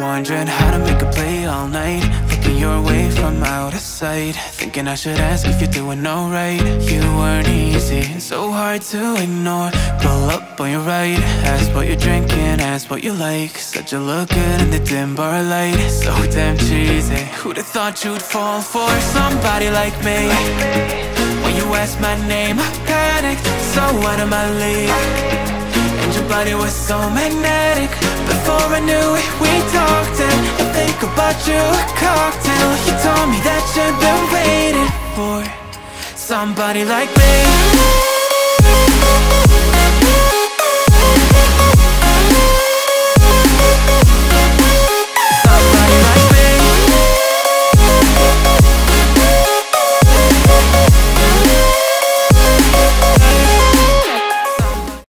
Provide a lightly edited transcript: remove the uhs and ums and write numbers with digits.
Wondering how to make a play all night, looking your way from out of sight, thinking I should ask if you're doing alright. You weren't easy, so hard to ignore. Roll up on your right, ask what you're drinking, ask what you like. Said you look good in the dim bar light, so damn cheesy. Who'd have thought you'd fall for somebody like me? When you asked my name, I panicked, so out of my league. Your body was so magnetic. Before I knew it, we talked, and I think about you a cocktail. You told me that you've been waiting for somebody like me.